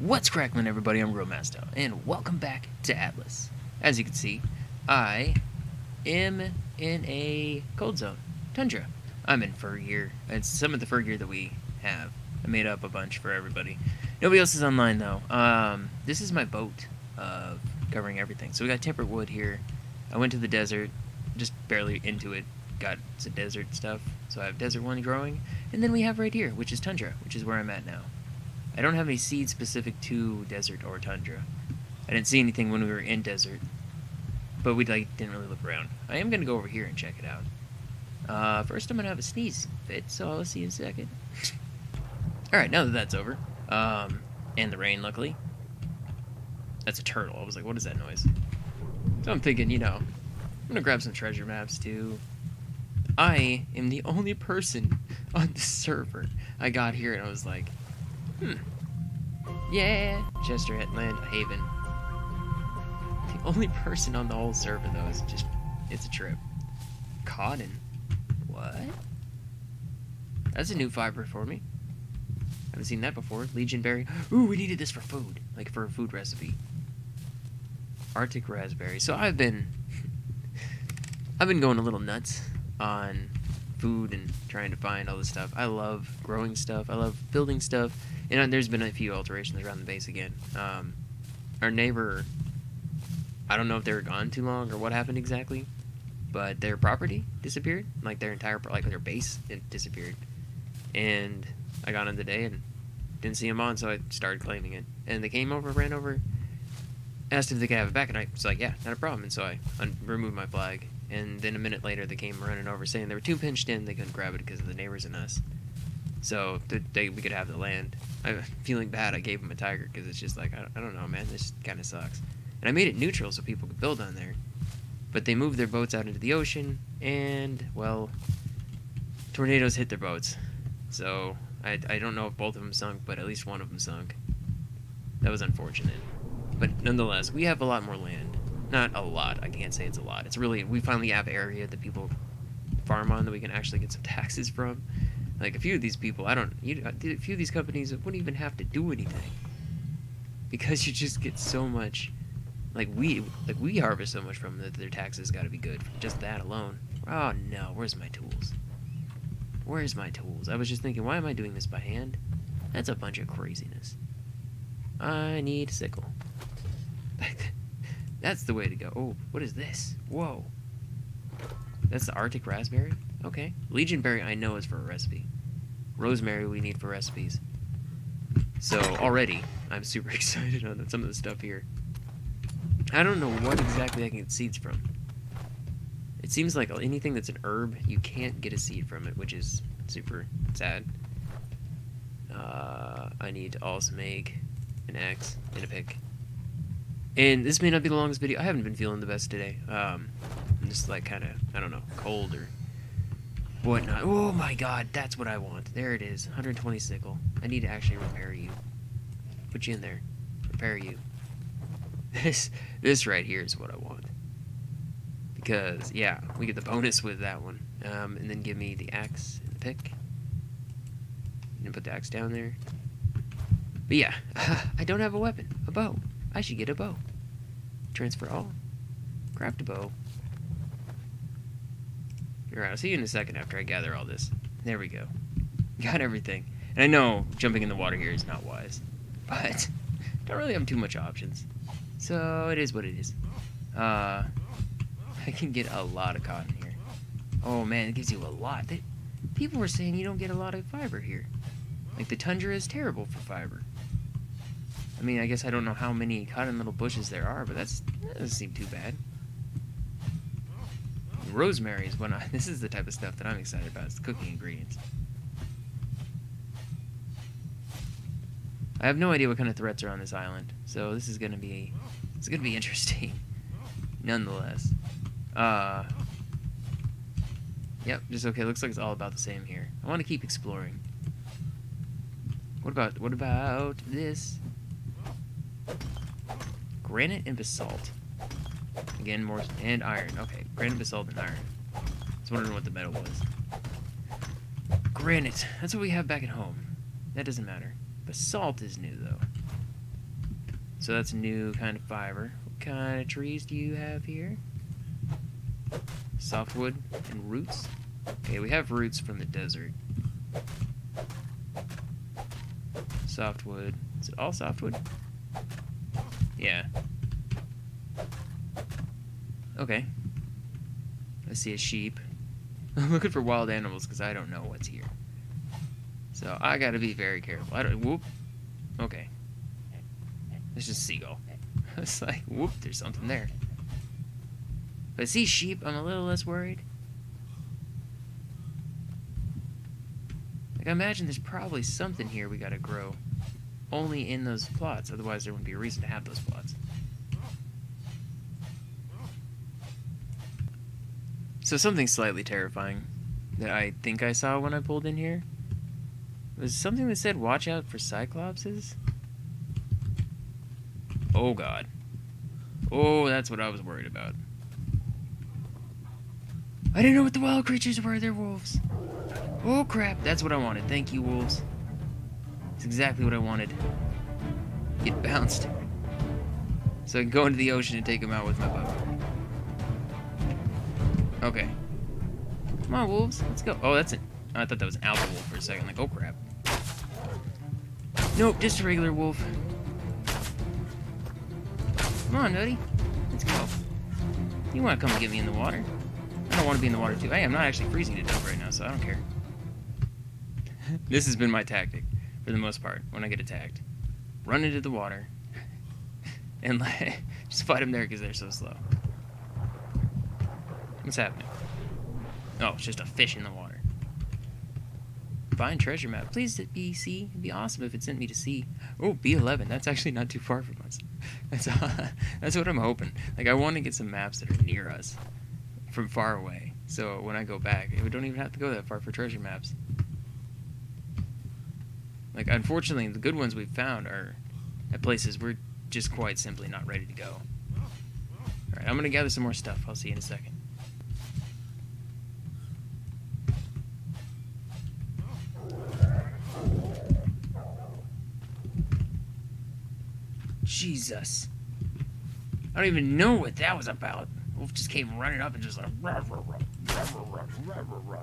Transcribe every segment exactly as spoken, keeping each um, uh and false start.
What's cracklin', everybody? I'm Real Masto, and welcome back to Atlas. As you can see, I am in a cold zone, Tundra. I'm in fur gear. It's some of the fur gear that we have. I made up a bunch for everybody. Nobody else is online, though. Um, this is my boat of covering everything. So we got temperate wood here. I went to the desert, just barely into it. Got some desert stuff, so I have desert one growing. And then we have right here, which is Tundra, which is where I'm at now. I don't have any seeds specific to desert or tundra. I didn't see anything when we were in desert, but we like didn't really look around. I am going to go over here and check it out. Uh, first, I'm going to have a sneeze fit, so I'll see you in a second. Alright, now that that's over, um, and the rain, luckily. That's a turtle. I was like, what is that noise? So I'm thinking, you know, I'm going to grab some treasure maps, too. I am the only person on the server. I got here, and I was like... Hmm. Yeah, Chesterland Haven. The only person on the whole server, though, is just... It's a trip. Cotton. What? That's a new fiber for me. I haven't seen that before. Legion Berry. Ooh, we needed this for food. Like, for a food recipe. Arctic Raspberry. So I've been... I've been going a little nuts on food and trying to find all this stuff. I love growing stuff. I love building stuff. And there's been a few alterations around the base again. Um, our neighbor, I don't know if they were gone too long or what happened exactly, but their property disappeared. Like their entire, like their base, it disappeared. And I got in today and didn't see them on, so I started claiming it. And they came over, ran over, asked if they could have it back, and I was like, yeah, not a problem. And so I un removed my flag. And then a minute later, they came running over saying they were too pinched in, they couldn't grab it because of the neighbors and us. So th they, we could have the land. I'm feeling bad I gave them a tiger because it's just like, I don't, I don't know, man, this kind of sucks. And I made it neutral so people could build on there. But they moved their boats out into the ocean, and, well, tornadoes hit their boats. So I, I don't know if both of them sunk, but at least one of them sunk. That was unfortunate. But nonetheless, we have a lot more land. Not a lot. I can't say it's a lot. It's really, we finally have area that people farm on that we can actually get some taxes from. Like, a few of these people, I don't, you, a few of these companies wouldn't even have to do anything. Because you just get so much, like, we like we harvest so much from them that their taxes gotta be good. Just that alone. Oh, no. Where's my tools? Where's my tools? I was just thinking, why am I doing this by hand? That's a bunch of craziness. I need a sickle. That's the way to go. Oh, what is this? Whoa. That's the Arctic Raspberry? Okay. Legion Berry I know is for a recipe. Rosemary we need for recipes. So, already, I'm super excited on some of the stuff here. I don't know what exactly I can get seeds from. It seems like anything that's an herb, you can't get a seed from it, which is super sad. Uh, I need all some egg, an axe, and a pick. And this may not be the longest video. I haven't been feeling the best today. Um, I'm just like kind of, I don't know, cold or whatnot. Oh my god, that's what I want. There it is, one hundred twenty sickle. I need to actually repair you. Put you in there. Repair you. This, this right here is what I want. Because, yeah, we get the bonus with that one. Um, and then give me the axe and the pick. And put the axe down there. But yeah, I don't have a weapon. A bow. I should get a bow. Transfer all. Craft a bow. Alright, I'll see you in a second after I gather all this. There we go. Got everything. And I know jumping in the water here is not wise. But, don't really have too much options. So, it is what it is. Uh, I can get a lot of cotton here. Oh man, it gives you a lot. They, people were saying you don't get a lot of fiber here. Like, the tundra is terrible for fiber. I mean, I guess I don't know how many cotton little bushes there are, but that's, that doesn't seem too bad. Rosemary is when I... This is the type of stuff that I'm excited about. It's cooking ingredients. I have no idea what kind of threats are on this island, so this is going to be... It's going to be interesting. Nonetheless. Uh... Yep, just okay. Looks like it's all about the same here. I want to keep exploring. What about... What about this... Granite and basalt. Again, more... And iron. Okay, granite, basalt, and iron. I was wondering what the metal was. Granite. That's what we have back at home. That doesn't matter. Basalt is new, though. So that's a new kind of fiber. What kind of trees do you have here? Softwood and roots? Okay, we have roots from the desert. Softwood. Is it all softwood? Yeah. Okay. I see a sheep. I'm looking for wild animals because I don't know what's here. So I gotta be very careful. I don't. Whoop. Okay. It's just a seagull. I was like, whoop, there's something there. But see sheep, I'm a little less worried. Like, I imagine there's probably something here we gotta grow. Only in those plots, otherwise there wouldn't be a reason to have those plots. So something slightly terrifying that I think I saw when I pulled in here was something that said, watch out for cyclopses. Oh god. Oh, that's what I was worried about. I didn't know what the wild creatures were, they're wolves. Oh crap, that's what I wanted. Thank you, wolves. It's exactly what I wanted. Get bounced. So I can go into the ocean and take them out with my bow. Okay. Come on, wolves. Let's go. Oh, that's it. Oh, I thought that was an alpha wolf for a second. Like, oh crap. Nope, just a regular wolf. Come on, buddy. Let's go. You want to come and get me in the water? I don't want to be in the water, too. Hey, I'm not actually freezing to death right now, so I don't care. This has been my tactic. For the most part, when I get attacked, run into the water and like, just fight them there because they're so slow. What's happening? Oh, it's just a fish in the water. Find treasure map. Please be C. It'd be awesome if it sent me to C. Oh, B eleven. That's actually not too far from us. That's uh, that's what I'm hoping. Like, I want to get some maps that are near us from far away. So when I go back, we don't even have to go that far for treasure maps. Like, unfortunately, the good ones we've found are at places we're just quite simply not ready to go. Alright, I'm going to gather some more stuff. I'll see you in a second. Jesus. I don't even know what that was about. Wolf just came running up and just like... Ruh, ruh, ruh, ruh, ruh, ruh, ruh, ruh.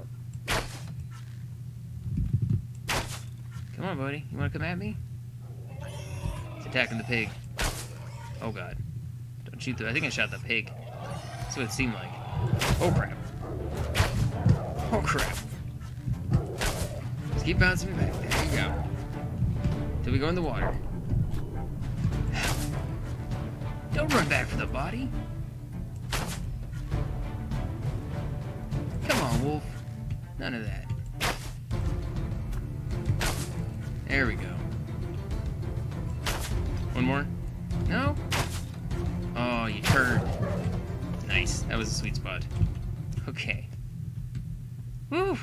Come on, buddy. You want to come at me? It's attacking the pig. Oh, God. Don't shoot the... I think I shot the pig. That's what it seemed like. Oh, crap. Oh, crap. Just keep bouncing me back. There you go. Till we go in the water. Don't run back for the body. Come on, wolf. None of that. There we go. One more? No? Oh, you turned. Nice. That was a sweet spot. Okay. Woo!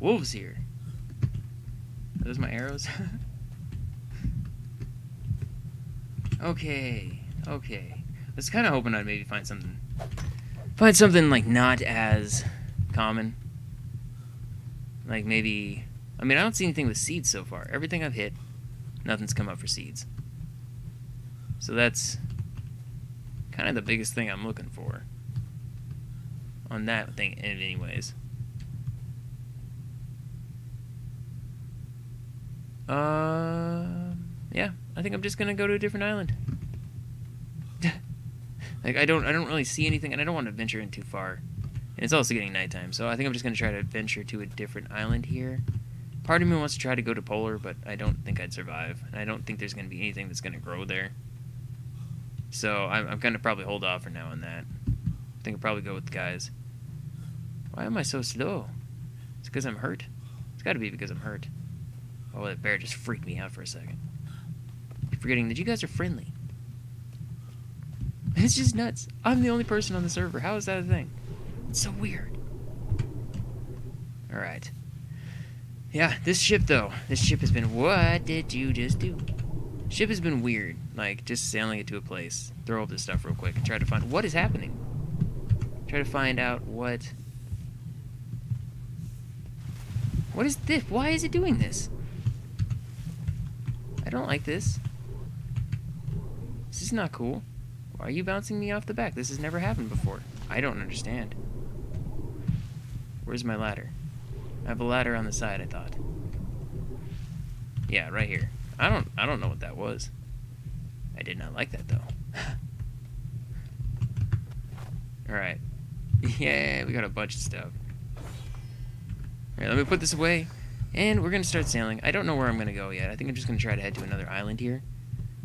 Wolves here. Are those my arrows? Okay. Okay. I was kind of hoping I'd maybe find something. Find something, like, not as common. Like, maybe... I mean, I don't see anything with seeds so far. Everything I've hit, nothing's come up for seeds. So that's kind of the biggest thing I'm looking for on that thing anyways. Uh, yeah, I think I'm just going to go to a different island. Like, I don't, I don't really see anything, and I don't want to venture in too far. And it's also getting nighttime, so I think I'm just going to try to venture to a different island here. Part of me wants to try to go to Polar, but I don't think I'd survive. And I don't think there's going to be anything that's going to grow there. So I'm, I'm going to probably hold off for now on that. I think I'll probably go with the guys. Why am I so slow? It's because I'm hurt? It's got to be because I'm hurt. Oh, that bear just freaked me out for a second. I'm forgetting that you guys are friendly. It's just nuts. I'm the only person on the server. How is that a thing? It's so weird. Alright. Yeah, this ship, though. This ship has been... What did you just do? Ship has been weird. Like, just sailing it to a place. Throw up this stuff real quick and try to find... What is happening? Try to find out what... What is this? Why is it doing this? I don't like this. This is not cool. Why are you bouncing me off the back? This has never happened before. I don't understand. Where's my ladder? I have a ladder on the side, I thought. Yeah, right here. I don't I don't know what that was. I did not like that, though. Alright. Yeah, we got a bunch of stuff. Alright, let me put this away. And we're going to start sailing. I don't know where I'm going to go yet. I think I'm just going to try to head to another island here.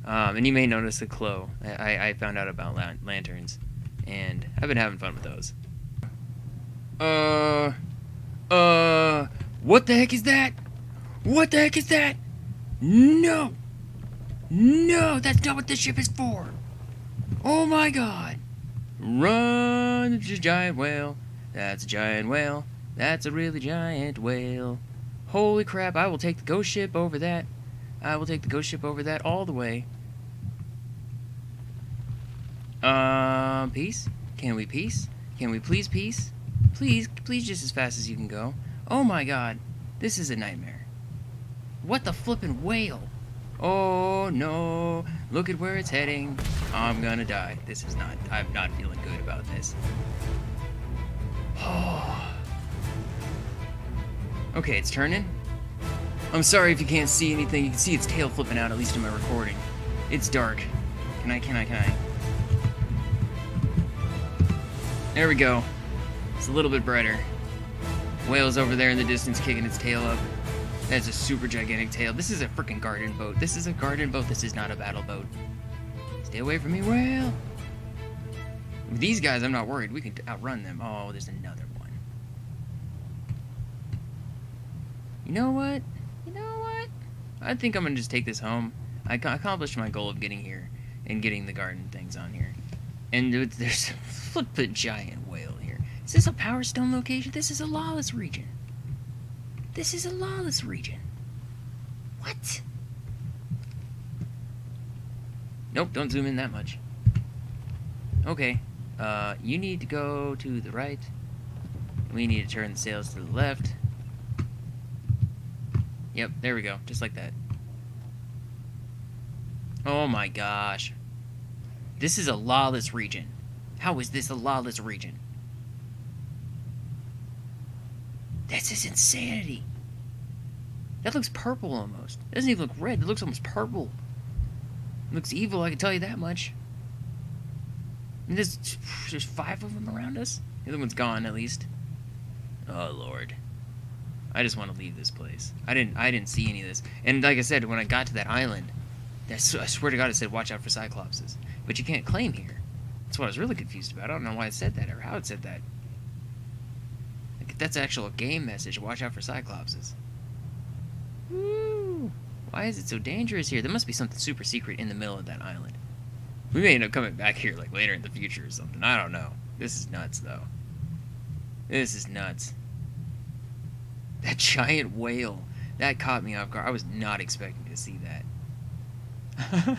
Um, and you may notice the glow. I, I, I found out about lan lanterns. And I've been having fun with those. Uh... Uh... What the heck is that? What the heck is that? No! No! That's not what this ship is for! Oh my god! Run! It's a giant whale. That's a giant whale. That's a really giant whale. Holy crap, I will take the ghost ship over that. I will take the ghost ship over that all the way. Um, peace? Can we peace? Can we please peace? Please, please just as fast as you can go. Oh my god, this is a nightmare. What the flippin' whale? Oh no, look at where it's heading. I'm gonna die. This is not, I'm not feeling good about this. Oh. Okay, it's turning. I'm sorry if you can't see anything. You can see its tail flipping out, at least in my recording. It's dark. Can I, can I, can I? There we go. It's a little bit brighter. Whale's over there in the distance kicking its tail up. That's a super gigantic tail. This is a freaking garden boat. This is a garden boat. This is not a battle boat. Stay away from me, whale. With these guys, I'm not worried. We can outrun them. Oh, there's another one. You know what? You know what? I think I'm going to just take this home. I accomplished my goal of getting here and getting the garden things on here. And there's a flippin' giant whale here. Is this a power stone location? This is a lawless region. This is a lawless region. What? Nope, don't zoom in that much. Okay. Uh, you need to go to the right. We need to turn the sails to the left. Yep, there we go. Just like that. Oh my gosh. This is a lawless region. How is this a lawless region? This is insanity. That looks purple almost. It doesn't even look red. It looks almost purple. It looks evil, I can tell you that much. And there's, there's five of them around us. The other one's gone, at least. Oh, Lord. I just want to leave this place. I didn't I didn't see any of this. And like I said, when I got to that island, that's, I swear to God, it said, watch out for cyclopses. But you can't claim here. That's what I was really confused about. I don't know why it said that or how it said that. That's actual game message. Watch out for cyclopses. Woo! Why is it so dangerous here? There must be something super secret in the middle of that island. We may end up coming back here like later in the future or something. I don't know. This is nuts, though. This is nuts. That giant whale. That caught me off guard. I was not expecting to see that.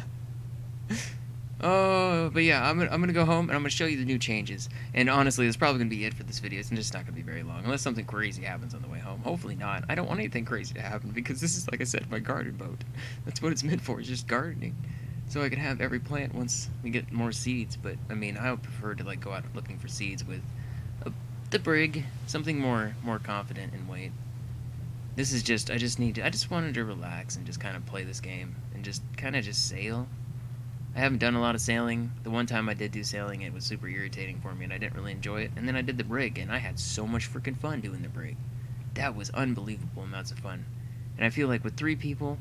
Oh, but yeah, I'm gonna, I'm gonna go home and I'm gonna show you the new changes. And honestly, that's probably gonna be it for this video. It's just not gonna be very long, unless something crazy happens on the way home. Hopefully not. I don't want anything crazy to happen because this is, like I said, my garden boat. That's what it's meant for. It's just gardening, so I can have every plant once we get more seeds. But I mean, I would prefer to like go out looking for seeds with a, the brig, something more more confident in weight. This is just I just need to I just wanted to relax and just kind of play this game and just kind of just sail. I haven't done a lot of sailing. The one time I did do sailing, it was super irritating for me, and I didn't really enjoy it. And then I did the brig, and I had so much freaking fun doing the brig. That was unbelievable amounts of fun. And I feel like with three people,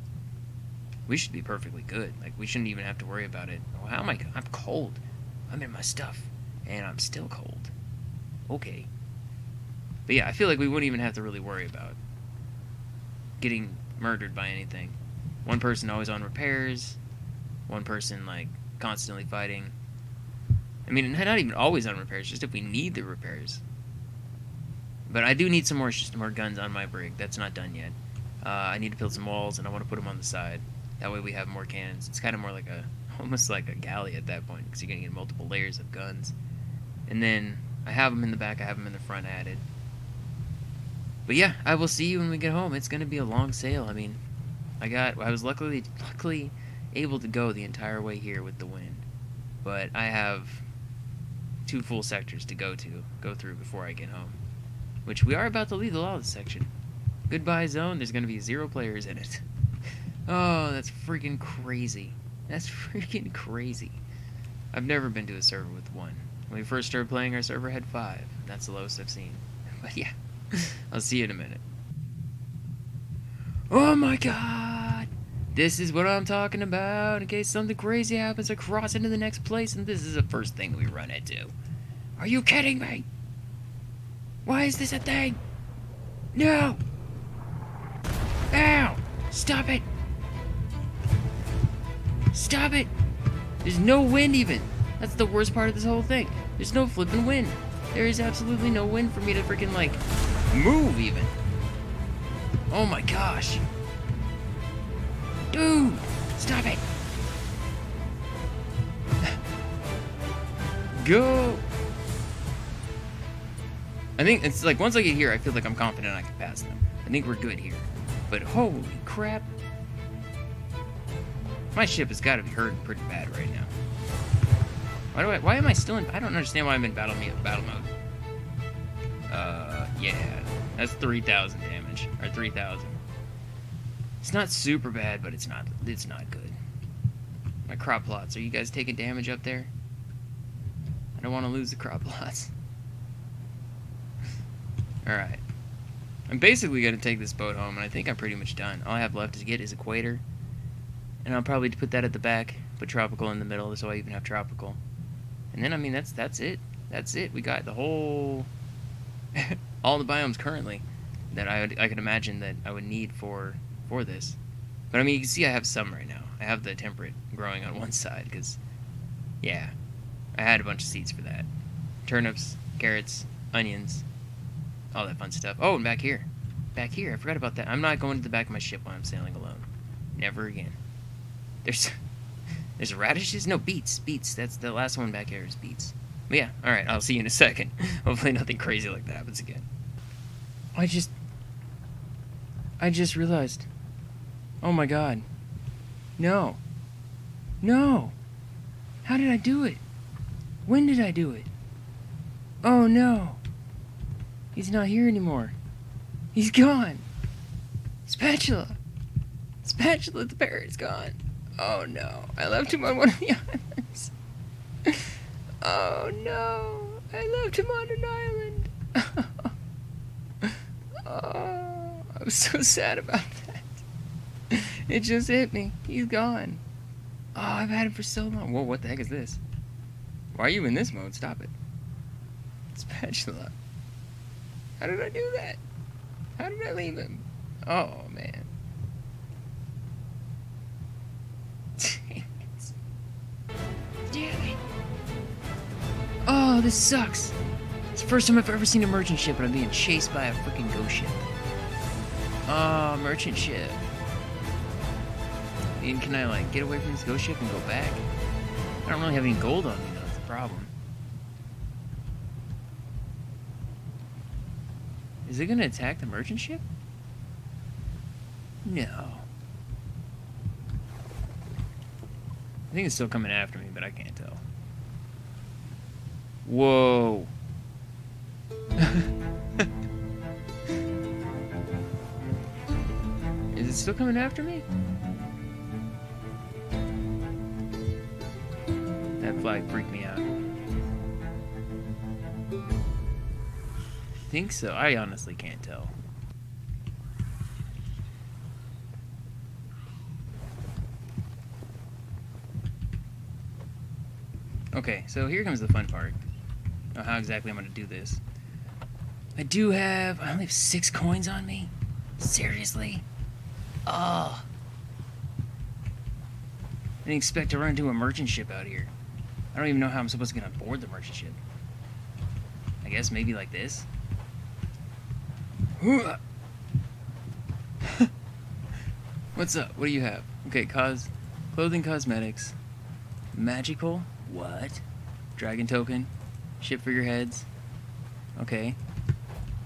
we should be perfectly good. Like, we shouldn't even have to worry about it. Oh, how am I? I'm cold. I'm in my stuff, and I'm still cold. Okay. But yeah, I feel like we wouldn't even have to really worry about getting murdered by anything. One person always on repairs. One person, like, constantly fighting. I mean, not even always on repairs, just if we need the repairs. But I do need some more just more guns on my brig. That's not done yet. Uh, I need to build some walls, and I want to put them on the side. That way we have more cannons. It's kind of more like a, almost like a galley at that point, because you're going to get multiple layers of guns. And then I have them in the back, I have them in the front added. But yeah, I will see you when we get home. It's going to be a long sail. I mean, I got, I was luckily, luckily... able to go the entire way here with the wind, but I have two full sectors to go to, go through before I get home, which we are about to leave the lawless section. Goodbye zone, there's going to be zero players in it. Oh, that's freaking crazy. That's freaking crazy. I've never been to a server with one. When we first started playing, our server had five. That's the lowest I've seen. But yeah, I'll see you in a minute. Oh my god! This is what I'm talking about. In case something crazy happens, I cross into the next place, and this is the first thing we run into. Are you kidding me? Why is this a thing? No! Ow! Stop it! Stop it! There's no wind even. That's the worst part of this whole thing. There's no flippin' wind. There is absolutely no wind for me to freaking, like, move even. Oh my gosh. Dude! Stop it! Go! I think it's like, once I get here, I feel like I'm confident I can pass them. I think we're good here. But holy crap. My ship has got to be hurting pretty bad right now. Why do I? Why am I still in? I don't understand why I'm in battle mode. Battle mode. Uh, yeah, that's three thousand damage or three thousand. It's not super bad, but it's not. It's not good. My crop plots. Are you guys taking damage up there? I don't want to lose the crop plots. All right. I'm basically gonna take this boat home, and I think I'm pretty much done. All I have left to get is Equator. And I'll probably put that at the back, put tropical in the middle, so I even have tropical. And then, I mean, that's that's it. That's it. We got the whole... all the biomes currently that I, would, I could imagine that I would need for, for this. But, I mean, you can see I have some right now. I have the temperate growing on one side, because, yeah, I had a bunch of seeds for that. Turnips, carrots, onions, all that fun stuff. Oh, and back here. Back here. I forgot about that. I'm not going to the back of my ship while I'm sailing alone. Never again. There's, there's radishes? No, beets, beets. That's the last one back here is beets. But yeah, alright, I'll see you in a second. Hopefully nothing crazy like that happens again. I just... I just realized. Oh my god. No. No! How did I do it? When did I do it? Oh no! He's not here anymore. He's gone! Spatula! Spatula, the parrot's gone! Oh no, I left him on one of the islands. Oh no, I left him on an island. Oh, I was so sad about that. It just hit me. He's gone. Oh, I've had him for so long. Whoa, what the heck is this? Why are you in this mode? Stop it. Spatula. How did I do that? How did I leave him? Oh man. Oh, this sucks. It's the first time I've ever seen a merchant ship and I'm being chased by a freaking ghost ship. Oh, merchant ship. And can I, like, get away from this ghost ship and go back? I don't really have any gold on me, though. That's the problem. Is it going to attack the merchant ship? No. I think it's still coming after me, but I can't tell. Whoa. Is it still coming after me? That flag freaked me out. I think so. I honestly can't tell. Okay, so here comes the fun part. I don't know how exactly I'm going to do this. I do have... I only have six coins on me? Seriously? Oh. I didn't expect to run into a merchant ship out here. I don't even know how I'm supposed to get on board the merchant ship. I guess maybe like this? What's up? What do you have? Okay, cos... clothing, cosmetics. Magical? What? Dragon token? Ship for your heads. Okay.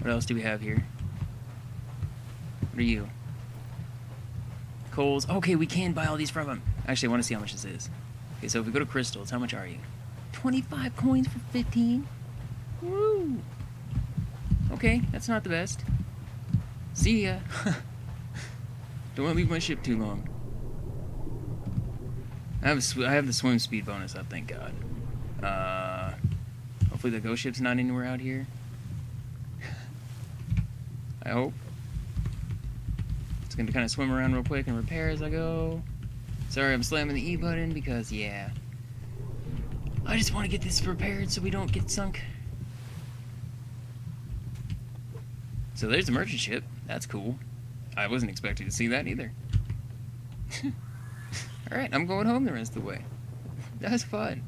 What else do we have here? What are you? Coals. Okay, we can buy all these from him. Actually, I want to see how much this is. Okay, so if we go to crystals, how much are you? twenty-five coins for fifteen? Woo! Okay, that's not the best. See ya! Don't want to leave my ship too long. I have, sw I have the swim speed bonus up, thank God. Uh, hopefully the ghost ship's not anywhere out here. I hope. It's going to kind of swim around real quick and repair as I go. Sorry, I'm slamming the E button because, yeah. I just want to get this repaired so we don't get sunk. So there's the merchant ship. That's cool. I wasn't expecting to see that either. Alright, I'm going home the rest of the way. That's fun.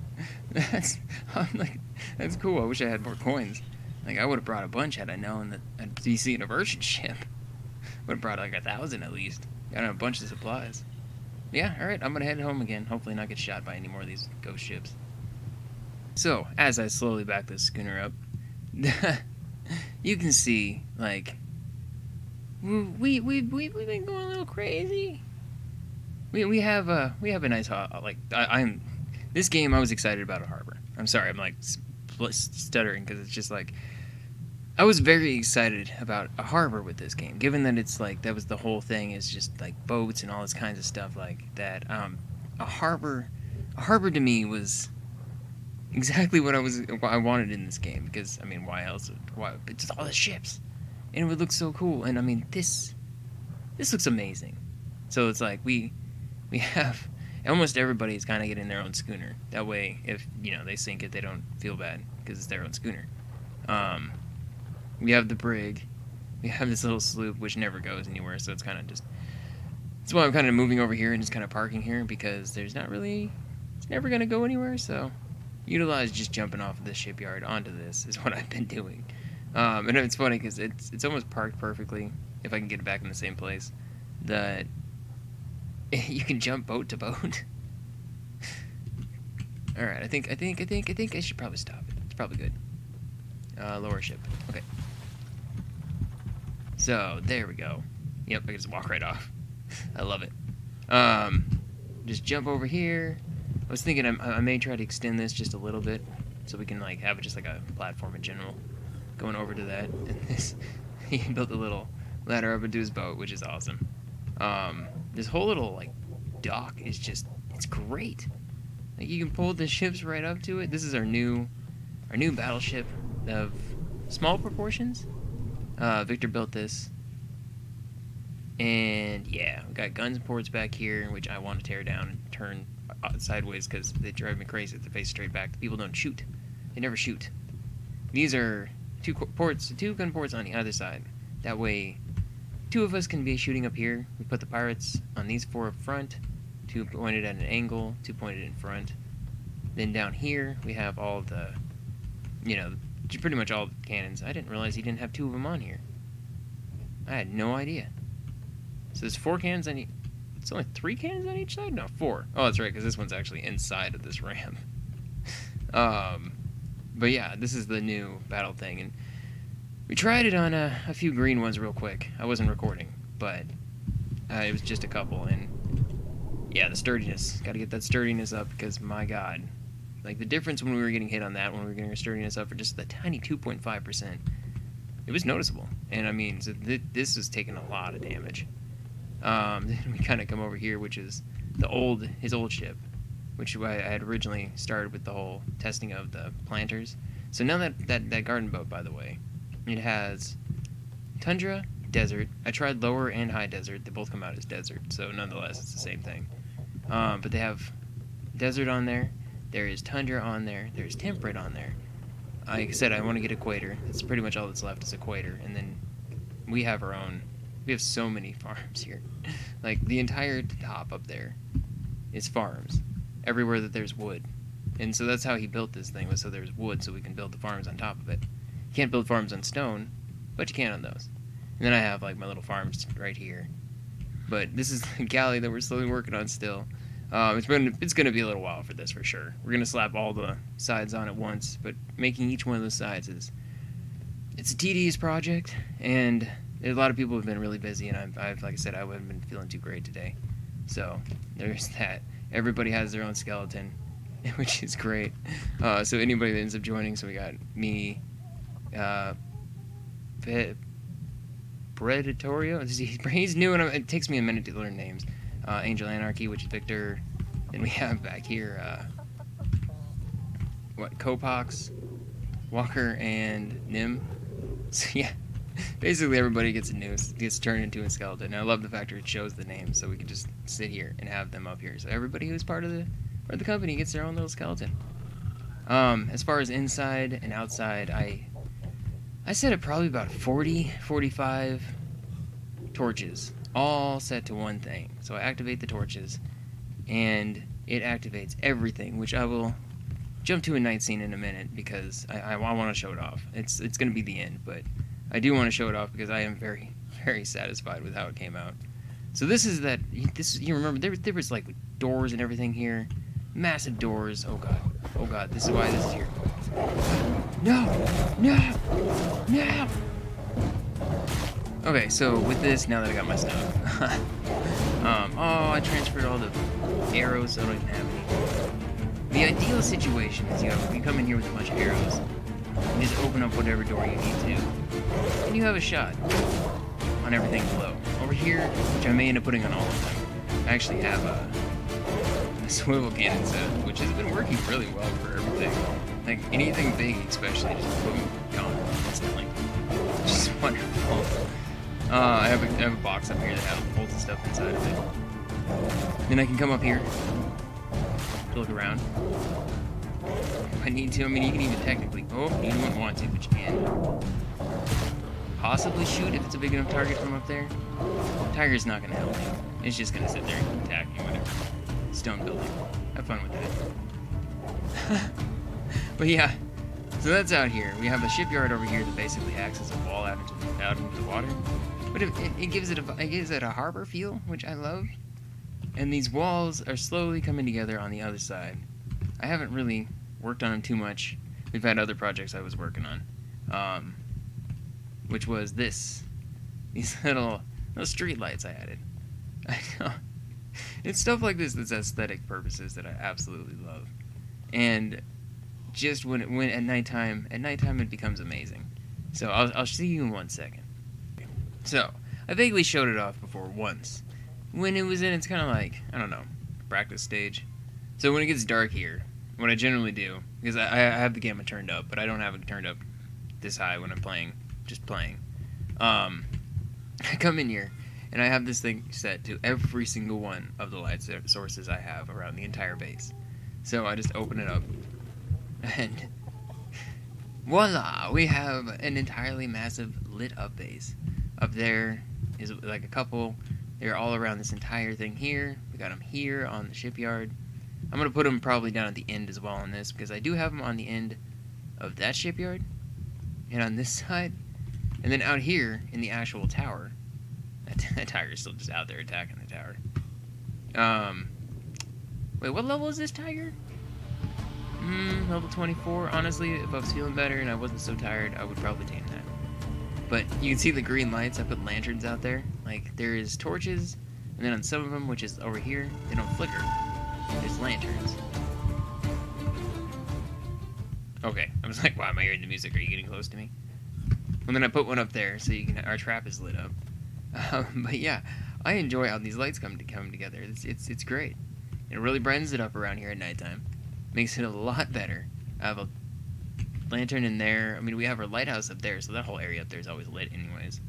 That's, I'm like, that's cool. I wish I had more coins. Like, I would have brought a bunch had I known that I'd be seeing a merchant ship. Would have brought like a thousand at least. Got a bunch of supplies. Yeah, alright, I'm gonna head home again. Hopefully not get shot by any more of these ghost ships. So, as I slowly back this schooner up, you can see, like, we, we, we, we've been going a little crazy. We, we have a, we have a nice, like, I, I'm, this game I was excited about a harbor. I'm sorry, I'm, like, stuttering, because it's just, like, I was very excited about a harbor with this game, given that it's, like, that was the whole thing, is just, like, boats and all this kinds of stuff like that. Um, a harbor, a harbor to me was exactly what I was what I wanted in this game, because I mean, why else? Why, it's all the ships, and it would look so cool. And I mean, this this looks amazing. So it's like we we have almost everybody's kind of getting their own schooner. That way, if you know they sink it, they don't feel bad because it's their own schooner. Um, we have the brig, we have this little sloop which never goes anywhere. So it's kind of just that's why I'm kind of moving over here and just kind of parking here because there's not really it's never gonna go anywhere. So. Utilize just jumping off of this shipyard onto this is what I've been doing. Um, and it's funny because it's it's almost parked perfectly, if I can get it back in the same place, that you can jump boat to boat. Alright, I think, I think, I think, I think I should probably stop it. It's probably good. Uh, lower ship. Okay. So, there we go. Yep, I can just walk right off. I love it. Um, just jump over here. I was thinking I, I may try to extend this just a little bit, so we can like have it just like a platform in general. Going over to that, and this he built a little ladder up into his boat, which is awesome. Um, this whole little like dock is just it's great. Like you can pull the ships right up to it. This is our new our new battleship of small proportions. Uh, Victor built this, and yeah, we got guns and ports back here, which I want to tear down and turn. Sideways because they drive me crazy if they face straight back. The people don't shoot. They never shoot. These are two ports, two gun ports on the other side. That way, two of us can be shooting up here. We put the pirates on these four up front, two pointed at an angle, two pointed in front. Then down here, we have all the, you know, pretty much all the cannons. I didn't realize he didn't have two of them on here. I had no idea. So there's four cannons on each. It's only three cannons on each side? No, four. Oh, that's right, because this one's actually inside of this ramp. um, but yeah, this is the new battle thing, and we tried it on a, a few green ones real quick. I wasn't recording, but uh, it was just a couple, and yeah, the sturdiness. Got to get that sturdiness up, because my god. Like, the difference when we were getting hit on that, when we were getting our sturdiness up for just the tiny two point five percent, it was noticeable. And I mean, so th this is taking a lot of damage. Um, then we kind of come over here, which is the old, his old ship, which I had originally started with the whole testing of the planters. So now that, that, that garden boat, by the way, it has tundra, desert. I tried lower and high desert. They both come out as desert, so nonetheless, it's the same thing. Um, but they have desert on there. There is tundra on there. There's temperate on there. Like I said, I want to get equator. That's pretty much all that's left is equator. And then we have our own. We have so many farms here. Like, the entire top up there is farms. Everywhere that there's wood. And so that's how he built this thing, was so there's wood so we can build the farms on top of it. You can't build farms on stone, but you can on those. And then I have, like, my little farms right here. But this is the galley that we're slowly working on still. Um, it's been, it's going to be a little while for this, for sure. We're going to slap all the sides on at once, but making each one of those sides is... It's a tedious project, and... A lot of people have been really busy, and I've, I've like I said, I haven't been feeling too great today. So, there's that. everybody has their own skeleton, which is great. Uh, so anybody that ends up joining, so we got me, uh, Predatorio. He's new, and it takes me a minute to learn names. Uh, Angel Anarchy, which is Victor. Then we have back here, uh, what, Kopax, Walker, and Nim. So yeah, basically everybody gets a noose, gets turned into a skeleton. And I love the fact that it shows the names, so we can just sit here and have them up here. So everybody who's part of the part of the company gets their own little skeleton. Um, as far as inside and outside, I I set up probably about forty, forty-five torches, all set to one thing. So I activate the torches, and it activates everything, which I will jump to a night scene in a minute because I, I, I want to show it off. It's it's going to be the end, but I do want to show it off because I am very, very satisfied with how it came out. So this is that, this you remember, there, there was like doors and everything here. Massive doors. Oh god. Oh god. This is why this is here. No! No! No! Okay, so with this, now that I got my stuff. um, oh, I transferred all the arrows so I don't even have any. The ideal situation is you, have, you come in here with a bunch of arrows, and just open up whatever door you need to, and you have a shot on everything below. Over here, which I may end up putting on all of them, I actually have a, a swivel cannon set, which has been working really well for everything. Like, anything big especially, just boom, gone, instantly. Which is wonderful. Uh, I, have a, I have a box up here that has bolts and stuff inside of it. Then I can come up here, look around. If I need to, I mean, you can even technically, oh, you don't want to, but you can. Possibly shoot if it's a big enough target from up there. Tiger's not gonna help me. It's just gonna sit there and attack me, whatever. Stone building. Have fun with that. But yeah, so that's out here. We have a shipyard over here that basically acts as a wall out into the, out into the water. But it, it, it gives it a, it gives it a harbor feel, which I love. And these walls are slowly coming together on the other side. I haven't really worked on them too much. We've had other projects I was working on, um, which was this. These little, little street lights I added. I know. It's stuff like this that's aesthetic purposes that I absolutely love. And just when it went at nighttime, at nighttime it becomes amazing. So I'll, I'll see you in one second. So, I vaguely showed it off before once. When it was in, it's kind of like, I don't know, practice stage. So when it gets dark here, what I generally do, because I, I have the gamma turned up, but I don't have it turned up this high when I'm playing, just playing. Um, I come in here, and I have this thing set to every single one of the light sources I have around the entire base. So I just open it up, and voila, we have an entirely massive lit up base. Up there is like a couple. They're all around this entire thing here. We got them here on the shipyard. I'm going to put them probably down at the end as well on this, because I do have them on the end of that shipyard, and on this side, and then out here in the actual tower. That, that tiger's still just out there attacking the tower. Um, wait, what level is this tiger? Mm, level twenty-four. Honestly, if I was feeling better and I wasn't so tired, I would probably tame that. But you can see the green lights. I put lanterns out there. Like, there is torches, and then on some of them, which is over here, they don't flicker. There's lanterns. Okay, I was like, why am I hearing the music? Are you getting close to me? And then I put one up there, so you can. Our trap is lit up. Um, but yeah, I enjoy how these lights come to come together. It's it's it's great. It really brightens it up around here at nighttime. Makes it a lot better. I have a lantern in there. I mean, we have our lighthouse up there, so that whole area up there is always lit anyways.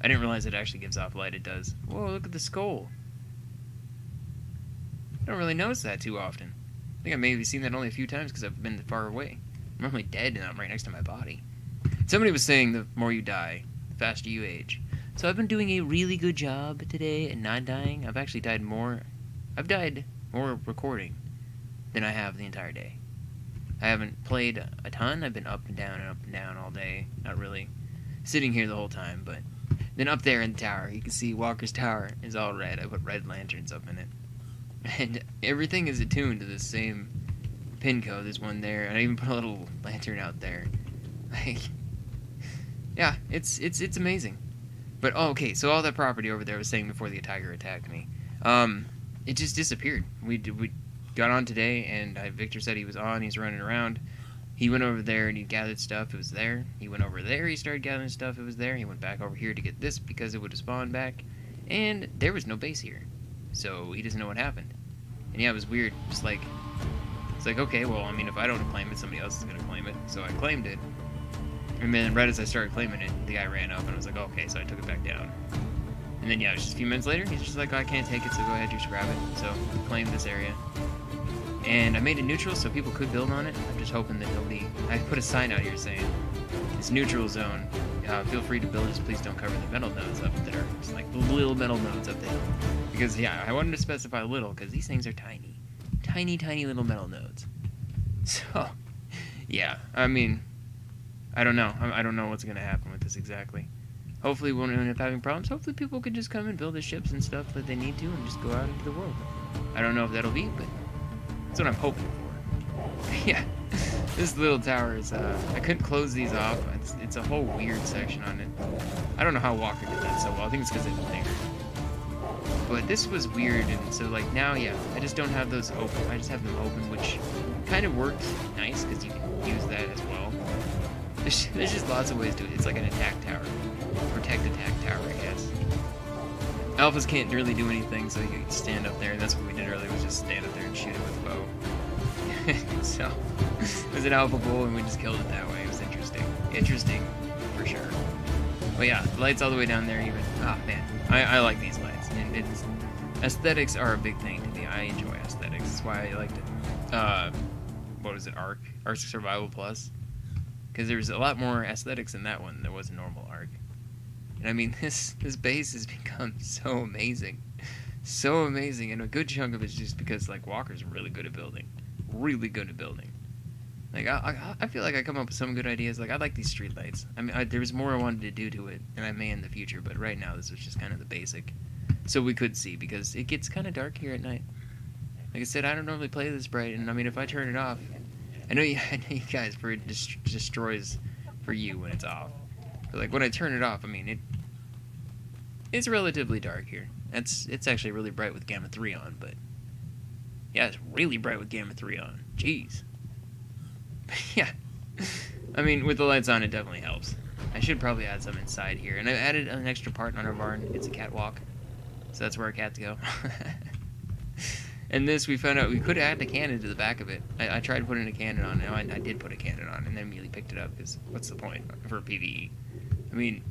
I didn't realize it actually gives off light. It does. Whoa, look at the skull. I don't really notice that too often. I think I may have seen that only a few times because I've been far away. I'm normally dead and I'm right next to my body. Somebody was saying the more you die, the faster you age. So I've been doing a really good job today and not dying. I've actually died more. I've died more recording than I have the entire day. I haven't played a ton. I've been up and down and up and down all day. Not really sitting here the whole time, but... Then up there in the tower, you can see Walker's Tower is all red. I put red lanterns up in it. And everything is attuned to the same pin code. There's one there, and I even put a little lantern out there. Like, yeah, it's it's it's amazing. But, oh, okay, so all that property over there I was saying before the tiger attacked me. Um, it just disappeared. We did, we got on today, and I, Victor said he was on. He's running around. He went over there and he gathered stuff. It was there. He went over there. He started gathering stuff. It was there. He went back over here to get this because it would have spawned back, and there was no base here, so he doesn't know what happened. And yeah, it was weird. Just like it's like okay, well, I mean, if I don't claim it, somebody else is gonna claim it. So I claimed it, and then right as I started claiming it, the guy ran up, and I was like, okay, so I took it back down. And then yeah, it was just a few minutes later. He's just like, oh, I can't take it, so go ahead, just grab it. So we claimed this area. And I made it neutral so people could build on it. I'm just hoping that nobody... I put a sign out here saying, it's neutral zone. Uh, feel free to build, just please don't cover the metal nodes up that are just like little metal nodes up the hill. Because, yeah, I wanted to specify little because these things are tiny. Tiny, tiny little metal nodes. So, yeah, I mean, I don't know. I don't know what's going to happen with this exactly. Hopefully we won't end up having problems. Hopefully people can just come and build the ships and stuff that they need to and just go out into the world. I don't know if that'll be, but... that's what I'm hoping for. Yeah, this little tower is, uh, I couldn't close these off. It's, it's a whole weird section on it. I don't know how Walker did that so well. I think it's because it was bigger. But this was weird, and so, like, now, yeah, I just don't have those open. I just have them open, which kind of works nice, because you can use that as well. There's, there's just lots of ways to it. It's like an attack tower. Protect attack tower, I guess. Alphas can't really do anything, so you can stand up there, and that's what we did earlier, was just stand up there and shoot it with a bow. So, it was an alpha bull, and we just killed it that way. It was interesting. Interesting, for sure. But yeah, the lights all the way down there even. Ah, oh, man. I, I like these lights. And it's, aesthetics are a big thing to me. I enjoy aesthetics. That's why I liked it. Uh, what was it, Arc? Arc Survival Plus? Because there was a lot more aesthetics in that one than was normal Arc. I mean, this this base has become so amazing, so amazing, and a good chunk of it's just because like Walker's really good at building, really good at building. Like I I, I feel like I come up with some good ideas. Like I like these streetlights. I mean, I, there was more I wanted to do to it, and I may in the future, but right now this was just kind of the basic. So we could see because it gets kind of dark here at night. Like I said, I don't normally play this bright, and I mean if I turn it off, I know you, I know you guys for it dest destroys for you when it's off. But like when I turn it off, I mean it. It's relatively dark here. It's, it's actually really bright with Gamma three on, but... yeah, it's really bright with Gamma three on. Jeez. Yeah. I mean, with the lights on, it definitely helps. I should probably add some inside here. And I added an extra part on our barn. It's a catwalk. So that's where our cats go. And this, we found out we could add a cannon to the back of it. I, I tried putting a cannon on, and I, I did put a cannon on, and then immediately picked it up, because what's the point for PvE? I mean...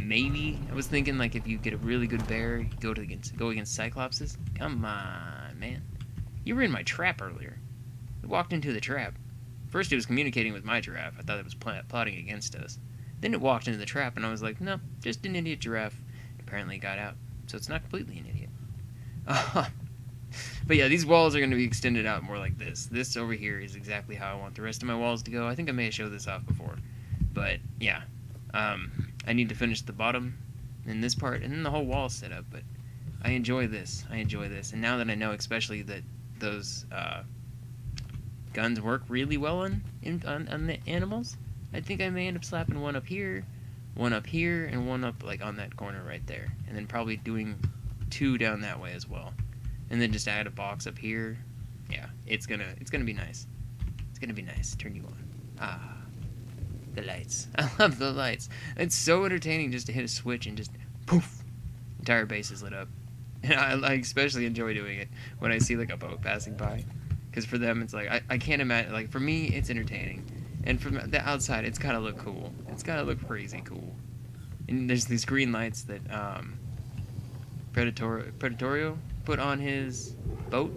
maybe I was thinking like if you get a really good bear, you go to against go against Cyclopses. Come on, man! You were in my trap earlier. We walked into the trap. First, it was communicating with my giraffe. I thought it was pl plotting against us. Then it walked into the trap, and I was like, no, just an idiot giraffe. Apparently, it got out, so it's not completely an idiot. Uh, but yeah, these walls are going to be extended out more like this. This over here is exactly how I want the rest of my walls to go. I think I may have showed this off before, but yeah. Um, I need to finish the bottom in this part, and then the whole wall set up, but I enjoy this. I enjoy this, and now that I know especially that those uh, guns work really well on, in, on, on the animals, I think I may end up slapping one up here, one up here, and one up like on that corner right there, and then probably doing two down that way as well, and then just add a box up here. Yeah, it's gonna, it's gonna be nice. It's gonna be nice. Turn you on. Ah. The lights. I love the lights. It's so entertaining just to hit a switch and just poof, entire base is lit up. And I, I especially enjoy doing it when I see like a boat passing by, because for them it's like I, I can't imagine. Like for me, it's entertaining, and from the outside, it's gotta look cool. It's gotta look crazy cool. And there's these green lights that um, Predatorio, Predatorio put on his boat,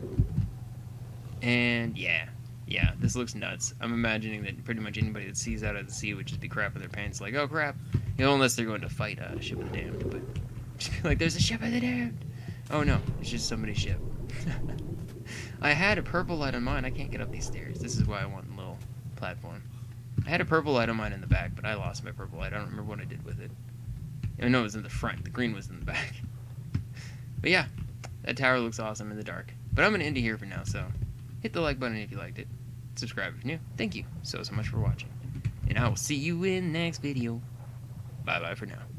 and yeah. Yeah, this looks nuts. I'm imagining that pretty much anybody that sees out of the sea would just be crapping their pants like, oh crap. You know, unless they're going to fight uh, a ship of the damned, but just be like, there's a ship of the damned. Oh no, it's just somebody's ship. I had a purple light on mine. I can't get up these stairs. This is why I want a little platform. I had a purple light on mine in the back, but I lost my purple light. I don't remember what I did with it. I know it was in the front. The green was in the back. But yeah, that tower looks awesome in the dark. But I'm going to end it here for now, so hit the like button if you liked it. Subscribe if you're new. Thank you so, so much for watching. And I will see you in the next video. Bye-bye for now.